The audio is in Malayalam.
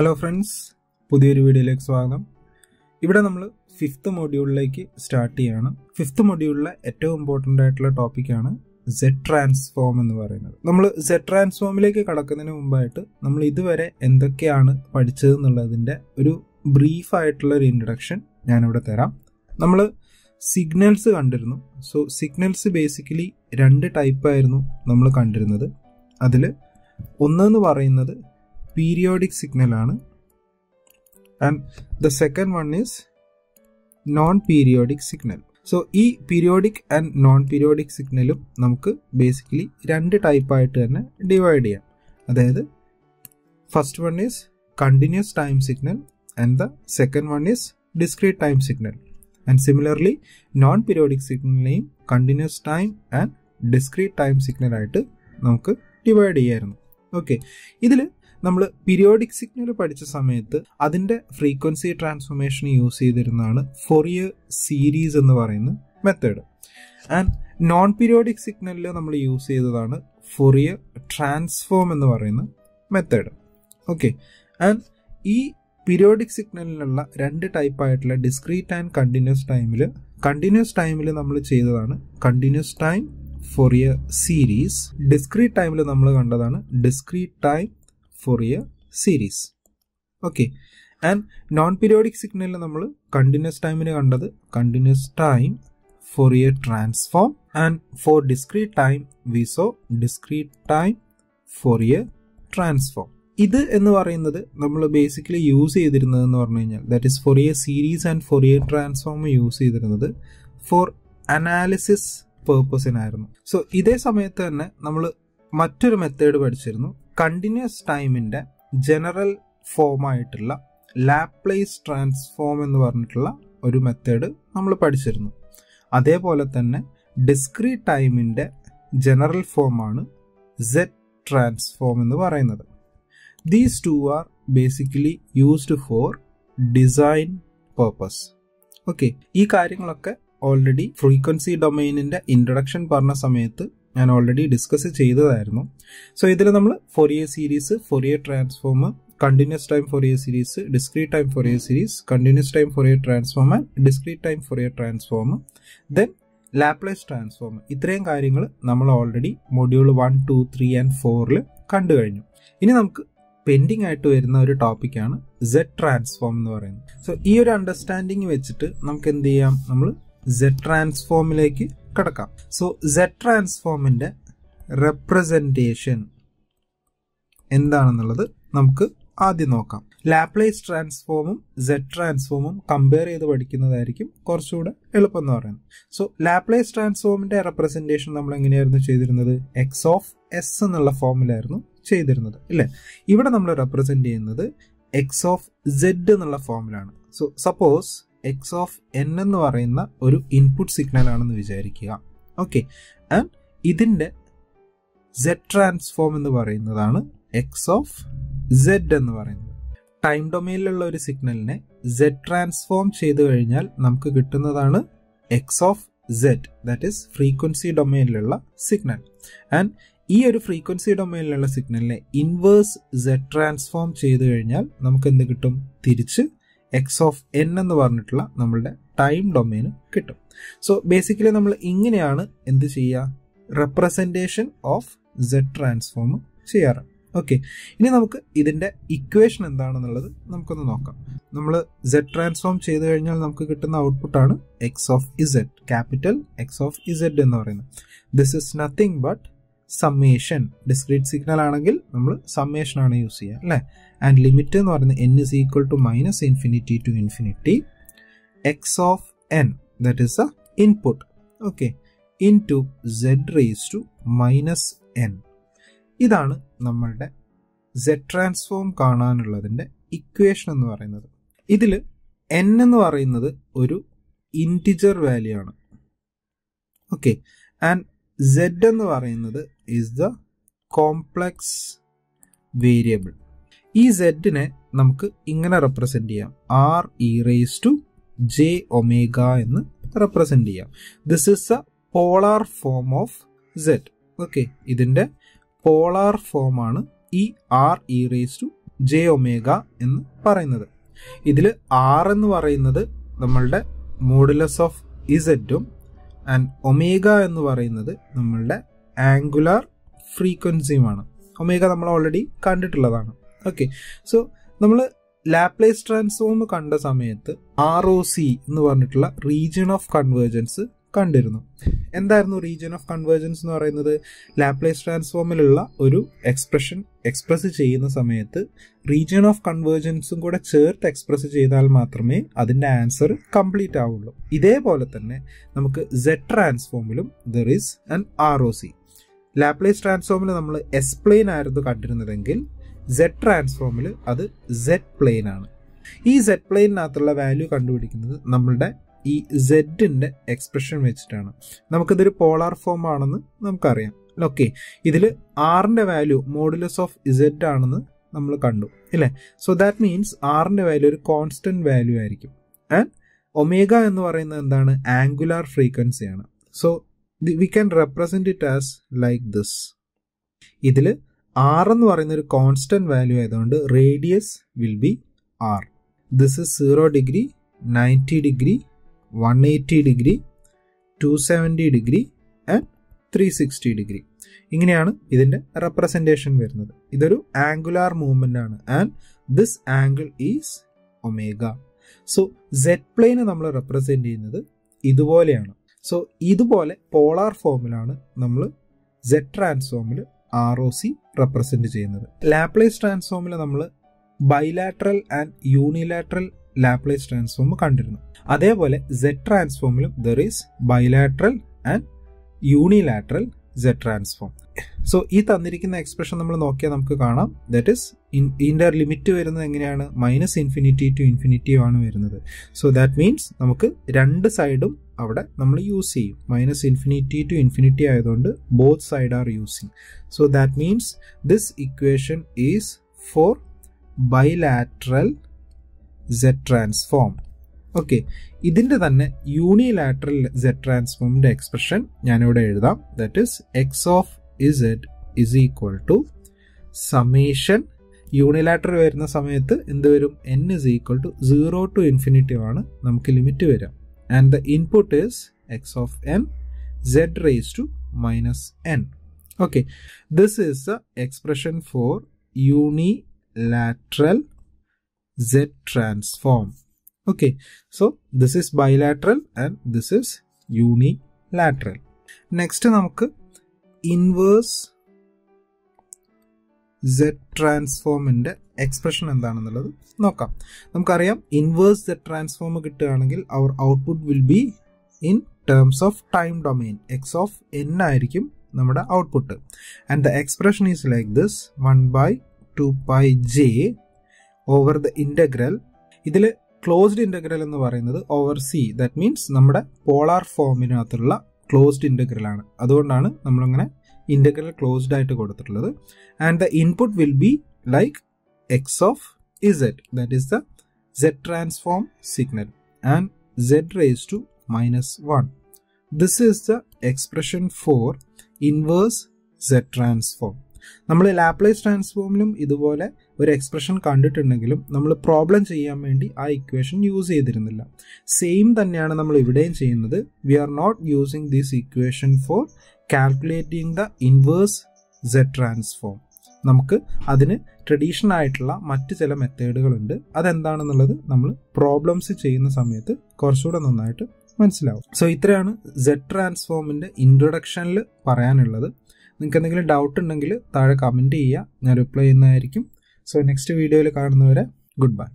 ഹലോ ഫ്രണ്ട്സ്, പുതിയൊരു വീഡിയോയിലേക്ക് സ്വാഗതം. ഇവിടെ നമ്മൾ ഫിഫ്ത്ത് മോഡ്യൂളിലേക്ക് സ്റ്റാർട്ട് ചെയ്യുകയാണ്. ഫിഫ്ത്ത് മോഡ്യൂളിലെ ഏറ്റവും ഇമ്പോർട്ടൻ്റ് ആയിട്ടുള്ള ടോപ്പിക്കാണ് സെറ്റ് ട്രാൻസ്ഫോം എന്ന് പറയുന്നത്. നമ്മൾ സെറ്റ് ട്രാൻസ്ഫോമിലേക്ക് കടക്കുന്നതിന് മുമ്പായിട്ട് നമ്മൾ ഇതുവരെ എന്തൊക്കെയാണ് പഠിച്ചതെന്നുള്ളതിൻ്റെ ഒരു ബ്രീഫായിട്ടുള്ളൊരു ഇൻട്രൊഡക്ഷൻ ഞാനിവിടെ തരാം. നമ്മൾ സിഗ്നൽസ് കണ്ടിരുന്നു. സോ സിഗ്നൽസ് ബേസിക്കലി രണ്ട് ടൈപ്പായിരുന്നു നമ്മൾ കണ്ടിരുന്നത്. അതിൽ ഒന്നെന്ന് പറയുന്നത് പീരിയോഡിക് സിഗ്നലാണ്, and the second one is non periodic signal. So ഈ പീരിയോഡിക് ആൻഡ് നോൺ പീരിയോഡിക് സിഗ്നലും നമുക്ക് ബേസിക്കലി രണ്ട് ടൈപ്പായിട്ട് തന്നെ ഡിവൈഡ് ചെയ്യാം. അതായത് first one is continuous time signal and the second one is discrete time signal. And similarly non periodic സിഗ്നലിനെയും continuous time and discrete time സിഗ്നലായിട്ട് നമുക്ക് ഡിവൈഡ് ചെയ്യായിരുന്നു. ഓക്കെ, ഇതിൽ നമ്മൾ പീരിയോഡിക് സിഗ്നൽ പഠിച്ച സമയത്ത് അതിൻ്റെ ഫ്രീക്വൻസി ട്രാൻസ്ഫോർമേഷൻ യൂസ് ചെയ്തിരുന്നതാണ് ഫോറിയർ സീരീസ് എന്ന് പറയുന്ന മെത്തേഡ്. ആൻഡ് നോൺ പീരിയോഡിക് സിഗ്നലിൽ നമ്മൾ യൂസ് ചെയ്തതാണ് ഫോറിയർ ട്രാൻസ്ഫോം എന്ന് പറയുന്ന മെത്തേഡ്. ഓക്കെ, ആൻഡ് ഈ പീരിയോഡിക് സിഗ്നലിനുള്ള രണ്ട് ടൈപ്പായിട്ടുള്ള ഡിസ്ക്രീറ്റ് ആൻഡ് കണ്ടിന്യൂസ് ടൈമിൽ നമ്മൾ ചെയ്തതാണ് continuous time Fourier series. Discrete ടൈമിൽ നമ്മൾ കണ്ടതാണ് discrete time Fourier series. Okay, and non periodic സിഗ്നലിൽ നമ്മൾ കണ്ടിന്യൂസ് ടൈമിന് കണ്ടത് continuous time Fourier transform, and for discrete time we so discrete time Fourier transform. ഇത് എന്ന് പറയുന്നത് നമ്മൾ ബേസിക്കലി യൂസ് ചെയ്തിരുന്നതെന്ന് പറഞ്ഞു കഴിഞ്ഞാൽ, that is Fourier series and Fourier transform use ചെയ്തിരുന്നത് ഫോർ അനാലിസിസ് പേർപ്പസിനായിരുന്നു. സോ ഇതേ സമയത്ത് തന്നെ നമ്മൾ മറ്റൊരു മെത്തേഡ് പഠിച്ചിരുന്നു, കണ്ടിന്യൂസ് ടൈമിൻ്റെ ജനറൽ ഫോമായിട്ടുള്ള ലാപ്ലേസ് ട്രാൻസ്ഫോം എന്ന് പറഞ്ഞിട്ടുള്ള ഒരു മെത്തേഡ് നമ്മൾ പഠിച്ചിരുന്നു. അതേപോലെ തന്നെ ഡിസ്ക്രീറ്റ് ടൈമിൻ്റെ ജനറൽ ഫോമാണ് സെറ്റ് ട്രാൻസ്ഫോം എന്ന് പറയുന്നത്. These two are basically used for design purpose. Okay, ഈ കാര്യങ്ങളൊക്കെ ഓൾറെഡി ഫ്രീക്വൻസി ഡൊമൈനിൻ്റെ ഇൻട്രൊഡക്ഷൻ പറഞ്ഞ സമയത്ത് ഞാൻ ഓൾറെഡി ഡിസ്കസ് ചെയ്തതായിരുന്നു. സോ ഇതിൽ നമ്മൾ Fourier series, Fourier transform, continuous time Fourier series, discrete time Fourier series, continuous time Fourier transform, discrete time Fourier transform, then Laplace transform, ഇത്രയും കാര്യങ്ങൾ നമ്മൾ ഓൾറെഡി മൊഡ്യൂൾ 1, 2, 3 and 4 കണ്ടു കഴിഞ്ഞു. ഇനി നമുക്ക് പെൻഡിങ് ആയിട്ട് വരുന്ന ഒരു ടോപ്പിക്കാണ് സെറ്റ് ട്രാൻസ്ഫോം എന്ന് പറയുന്നത്. സോ ഈ ഒരു അണ്ടർസ്റ്റാൻഡിങ് വെച്ചിട്ട് നമുക്ക് എന്ത് ചെയ്യാം, നമ്മൾ സെറ്റ് ട്രാൻസ്ഫോമിലേക്ക് കടക്കാം. സോ സെറ്റ് ട്രാൻസ്ഫോമിൻ്റെ റെപ്രസെൻറ്റേഷൻ എന്താണെന്നുള്ളത് നമുക്ക് ആദ്യം നോക്കാം. ലാപ്ലേസ് ട്രാൻസ്ഫോമും സെറ്റ് ട്രാൻസ്ഫോമും കമ്പയർ ചെയ്ത് പഠിക്കുന്നതായിരിക്കും കുറച്ചുകൂടെ എളുപ്പം എന്ന് പറയുന്നത്. സോ ലാപ്ലേസ് ട്രാൻസ്ഫോമിൻ്റെ റെപ്രസെൻറ്റേഷൻ നമ്മൾ എങ്ങനെയായിരുന്നു ചെയ്തിരുന്നത്, എക്സ് ഓഫ് എസ് എന്നുള്ള ഫോമിലായിരുന്നു ചെയ്തിരുന്നത് അല്ലേ. ഇവിടെ നമ്മൾ റെപ്രസെൻറ്റ് ചെയ്യുന്നത് എക്സ് ഓഫ് സെഡ് എന്നുള്ള ഫോമിലാണ്. So suppose x of n എന്ന് പറയുന്ന ഒരു ഇൻപുട്ട് സിഗ്നൽ ആണെന്ന് വിചാരിക്കുക. ഓക്കെ, ആൻഡ് ഇതിൻ്റെ സെറ്റ് ട്രാൻസ്ഫോം എന്ന് പറയുന്നതാണ് എക്സ് ഓഫ് സെഡ് എന്ന് പറയുന്നത്. ടൈം ഡൊമൈനിലുള്ള ഒരു സിഗ്നലിനെ സെറ്റ് ട്രാൻസ്ഫോം ചെയ്തു കഴിഞ്ഞാൽ നമുക്ക് കിട്ടുന്നതാണ് X of Z, that is frequency ഡൊമൈനിലുള്ള സിഗ്നൽ. ആൻഡ് ഈ ഒരു ഫ്രീക്വൻസി ഡൊമൈനിലുള്ള സിഗ്നലിനെ ഇൻവേഴ്സ് സെറ്റ് ട്രാൻസ്ഫോം ചെയ്തു കഴിഞ്ഞാൽ നമുക്ക് എന്ത് കിട്ടും, തിരിച്ച് എക്സ് ഓഫ് എൻ എന്ന് പറഞ്ഞിട്ടുള്ള നമ്മളുടെ ടൈം ഡൊമൈന് കിട്ടും. സോ ബേസിക്കലി നമ്മൾ ഇങ്ങനെയാണ് എന്ത് ചെയ്യുക, റെപ്രസെൻറ്റേഷൻ ഓഫ് സെറ്റ് ട്രാൻസ്ഫോം ചെയ്യാറ്. ഓക്കെ, ഇനി നമുക്ക് ഇതിൻ്റെ ഇക്വേഷൻ എന്താണെന്നുള്ളത് നമുക്കൊന്ന് നോക്കാം. നമ്മൾ സെറ്റ് ട്രാൻസ്ഫോം ചെയ്ത് കഴിഞ്ഞാൽ നമുക്ക് കിട്ടുന്ന ഔട്ട്പുട്ടാണ് X of Z, capital X of Z എന്ന് പറയുന്നത്. This is nothing but summation. Discrete signal ആണെങ്കിൽ നമ്മൾ സമ്മേഷനാണ് യൂസ് ചെയ്യുക അല്ലേ. ആൻഡ് ലിമിറ്റ് എന്ന് പറയുന്നത് n is equal to -∞ to infinity x of n, that is a input, okay, in to Z raise to -n. ഇതാണ് നമ്മളുടെ സെറ്റ് ട്രാൻസ്ഫോം കാണാനുള്ളതിൻ്റെ ഇക്വേഷൻ എന്ന് പറയുന്നത്. ഇതിൽ n എന്ന് പറയുന്നത് ഒരു ഇൻറ്റിജർ വാല്യൂ ആണ്. ഓക്കെ, ആൻഡ് സെഡ് എന്ന് പറയുന്നത് ഈസ് ദ കോംപ്ലക്സ് വേരിയബിൾ. ഈ സെഡിനെ നമുക്ക് ഇങ്ങനെ റെപ്രസെൻറ്റ് ചെയ്യാം, r e j⍵ എന്ന് റെപ്രസെൻറ്റ് ചെയ്യാം. This is a polar form of Z. Okay, ഇതിൻ്റെ പോളാർ ഫോമാണ് ഈ r e j omega എന്ന് പറയുന്നത്. ഇതിൽ r എന്ന് പറയുന്നത് നമ്മളുടെ മോഡുലസ് ഓഫ് ഇസെറ്റും ആൻഡ് ഒമേഗ എന്ന് പറയുന്നത് നമ്മളുടെ ആംഗുലാർ ഫ്രീക്വൻസിയുമാണ്. ഒമേഗ നമ്മൾ ഓൾറെഡി കണ്ടിട്ടുള്ളതാണ്. ഓക്കെ, സോ നമ്മൾ ലാപ്ലേസ് ട്രാൻസ്ഫോം കണ്ട സമയത്ത് ആർ ഒ സി എന്ന് പറഞ്ഞിട്ടുള്ള റീജിയൻ ഓഫ് കൺവേർജൻസ് കണ്ടിരുന്നു. എന്തായിരുന്നു റീജിയൻ ഓഫ് കൺവേർജൻസ് എന്ന് പറയുന്നത്? ലാപ്ലേസ് ട്രാൻസ്ഫോമിലുള്ള ഒരു എക്സ്പ്രഷൻ എക്സ്പ്രസ് ചെയ്യുന്ന സമയത്ത് റീജിയൻ ഓഫ് കൺവേർജൻസും കൂടെ ചേർത്ത് എക്സ്പ്രസ് ചെയ്താൽ മാത്രമേ അതിൻ്റെ ആൻസർ കംപ്ലീറ്റ് ആവുള്ളൂ. ഇതേപോലെ തന്നെ നമുക്ക് സെഡ് ട്രാൻസ്ഫോമിലും there is an R O C. Laplace ട്രാൻസ്ഫോമിൽ നമ്മൾ എസ് പ്ലെയിൻ ആയിരുന്നു കണ്ടിരുന്നതെങ്കിൽ സെഡ് ട്രാൻസ്ഫോമിൽ അത് സെഡ് പ്ലെയിൻ ആണ്. ഈ സെഡ് പ്ലെയിനകത്തുള്ള വാല്യൂ കണ്ടുപിടിക്കുന്നത് നമ്മളുടെ ഈ സെഡിൻ്റെ എക്സ്പ്രഷൻ വെച്ചിട്ടാണ്. നമുക്കിതൊരു പോളാർ ഫോം ആണെന്ന് നമുക്കറിയാം. ഓക്കെ, ഇതിൽ ആറിൻ്റെ വാല്യൂ മോഡുലസ് ഓഫ് ഇസെഡ് ആണെന്ന് നമ്മൾ കണ്ടു അല്ലേ? സോ ദാറ്റ് മീൻസ് ആറിൻ്റെ വാല്യൂ ഒരു കോൺസ്റ്റൻറ്റ് വാല്യൂ ആയിരിക്കും. ആൻഡ് ഒമേഗ എന്ന് പറയുന്നത് എന്താണ്? ആംഗുലാർ ഫ്രീക്വൻസിയാണ്. So we can represent it as like this. ഇതിൽ r എന്ന് പറയുന്ന ഒരു കോൺസ്റ്റൻറ്റ് വാല്യൂ ആയതുകൊണ്ട് radius will be r. This is 0 degree, 90 degree, 180 degree, 270 degree and 360 degree. ഇങ്ങനെയാണ് ഇതിൻ്റെ റെപ്രസെൻറ്റേഷൻ വരുന്നത്. ഇതൊരു ആംഗുലാർ മൂവ്മെൻ്റ് ആണ് and this angle is omega. So Z പ്ലെയിനെ നമ്മൾ റെപ്രസെൻ്റ് ചെയ്യുന്നത് ഇതുപോലെയാണ്. സോ ഇതുപോലെ പോളാർ ഫോമിലാണ് നമ്മൾ സെഡ് ട്രാൻസ്ഫോമിൽ ആർ ഒ സി റെപ്രസെൻ്റ് ചെയ്യുന്നത്. ലാപ്ലേസ് ട്രാൻസ്ഫോമിൽ നമ്മൾ bilateral and unilateral Laplace transform കണ്ടിരുന്നു. അതേപോലെ സെഡ് ട്രാൻസ്ഫോമിലും there is bilateral and unilateral Z transform. So ഈ തന്നിരിക്കുന്ന എക്സ്പ്രഷൻ നമ്മൾ നോക്കിയാൽ നമുക്ക് കാണാം ദാറ്റ് ഈസ് ഇതിൻ്റെ ലിമിറ്റ് വരുന്നത് എങ്ങനെയാണ്? -∞ to ∞ ആണ് വരുന്നത്. സോ ദാറ്റ് മീൻസ് നമുക്ക് രണ്ട് സൈഡും അവിടെ നമ്മൾ യൂസ് ചെയ്യും. -∞ to ∞ ആയതുകൊണ്ട് both side are using. So that means this equation is for bilateral Z transform. Okay, ഇതിൻ്റെ തന്നെ യൂണിലാറ്ററൽ സെഡ് ട്രാൻസ്ഫോമിൻ്റെ എക്സ്പ്രഷൻ ഞാനിവിടെ എഴുതാം. That is x of z is equal to summation. Unilateral വരുന്ന സമയത്ത് എന്ത് വരും? n is equal to 0 to ∞ ആണ് നമുക്ക് ലിമിറ്റ് വരാം. And the input is x of n z raised to minus n. Okay, this is the expression for unilateral Z transform. Okay, so this is bilateral and this is unilateral. Next namukku inverse Z transform inde expression endanennallathu nokkam. Namukku ariyam inverse Z transform kittukaanengil our output will be in terms of time domain. X of n aayirikkum nammada output and the expression is like this: 1/2πj over the integral. ഇതിൽ ക്ലോസ്ഡ് ഇൻ്റഗ്രൽ എന്ന് പറയുന്നത് ഓവർ സി. ദാറ്റ് മീൻസ് നമ്മുടെ പോളാർ ഫോമിനകത്തുള്ള ക്ലോസ്ഡ് ഇൻ്റഗ്രൽ ആണ്. അതുകൊണ്ടാണ് നമ്മളിങ്ങനെ ഇൻ്റഗ്രൽ ക്ലോസ്ഡ് ആയിട്ട് കൊടുത്തിട്ടുള്ളത്. And the input will be like x of z. That is the z transform signal and z raised to minus 1. This is the expression for inverse z transform. നമ്മൾ ലാപ്ലേസ് ട്രാൻസ്ഫോമിലും ഇതുപോലെ ഒരു എക്സ്പ്രഷൻ കണ്ടിട്ടുണ്ടെങ്കിലും നമ്മൾ പ്രോബ്ലം ചെയ്യാൻ വേണ്ടി ആ ഇക്വേഷൻ യൂസ് ചെയ്തിരുന്നില്ല. സെയിം തന്നെയാണ് നമ്മൾ ഇവിടെയും ചെയ്യുന്നത്. We are not using this equation for calculating the inverse Z transform. നമുക്ക് അതിന് ട്രഡീഷണൽ ആയിട്ടുള്ള മറ്റ് ചില മെത്തേഡുകളുണ്ട്. അതെന്താണെന്നുള്ളത് നമ്മൾ പ്രോബ്ലംസ് ചെയ്യുന്ന സമയത്ത് കുറച്ചുകൂടെ നന്നായിട്ട് മനസ്സിലാവും. സോ ഇത്രയാണ് സെഡ് ട്രാൻസ്ഫോമിൻ്റെ ഇൻട്രൊഡക്ഷനിൽ പറയാനുള്ളത്. നിങ്ങൾക്ക് എന്തെങ്കിലും ഡൗട്ട് ഉണ്ടെങ്കിൽ താഴെ കമൻറ്റ് ചെയ്യുക, ഞാൻ റിപ്ലൈ ചെയ്യുന്നതായിരിക്കും. സോ നെക്സ്റ്റ് വീഡിയോയിൽ കാണുന്നവരെ ഗുഡ് ബൈ.